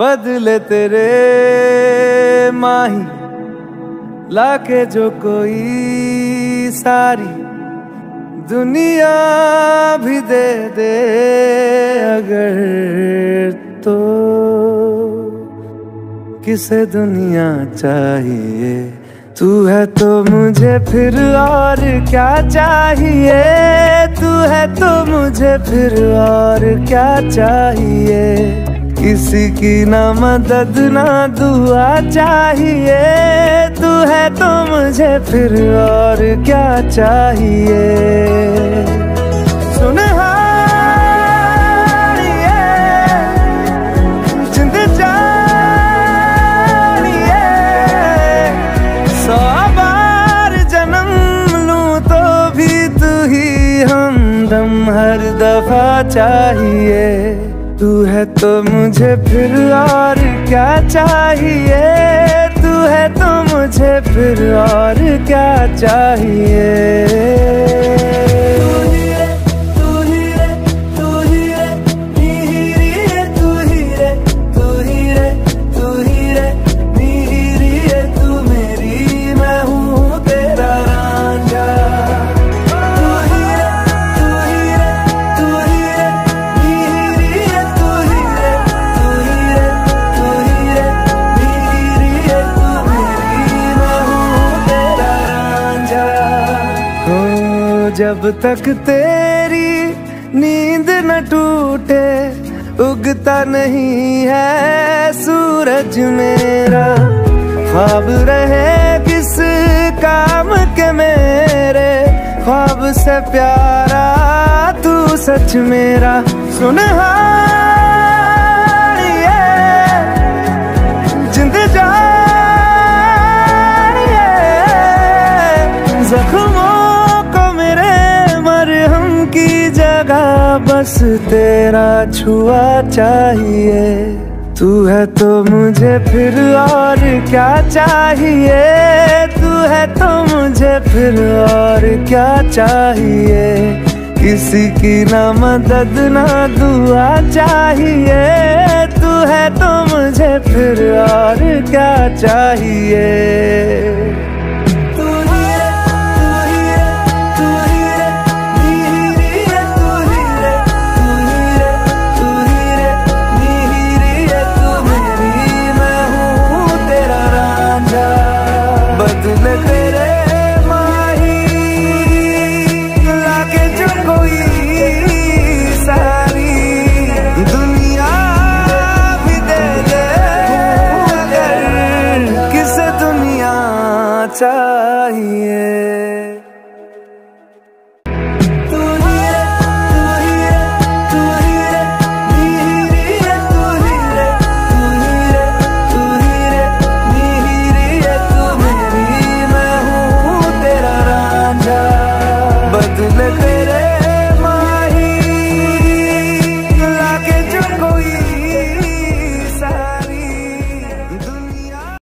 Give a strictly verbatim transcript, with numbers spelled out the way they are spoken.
बदले तेरे माही लाके जो कोई सारी दुनिया भी दे दे अगर तो किसे दुनिया चाहिए। तू है तो मुझे फिर और क्या चाहिए। तू है तो मुझे फिर और क्या चाहिए। किसी की ना मदद ना दुआ चाहिए। तू है तो मुझे फिर और क्या चाहिए। सुन हर दफा चाहिए। तू है तो मुझे फिर और क्या चाहिए। तू है तो मुझे फिर और क्या चाहिए। तू ही रे, तू ही रे, तू ही रे, नीहिरी है तू ही रे, तू ही रे, तू ही रे, नीहिरी है तू मेरी, मैं हूँ तेरा रांझा। जब तक तेरी नींद न टूटे उगता नहीं है सूरज मेरा। ख्वाब रहे किस काम के मेरे, ख्वाब से प्यारा तू सच मेरा। सुन हारिए जिंद जानिए जख्म बस तेरा छुआ चाहिए। तू है तो मुझे फिर और क्या चाहिए। तू है तो मुझे फिर और क्या चाहिए। किसी की ना मदद ना दुआ चाहिए। तू है तो मुझे फिर और क्या चाहिए। चाहिए।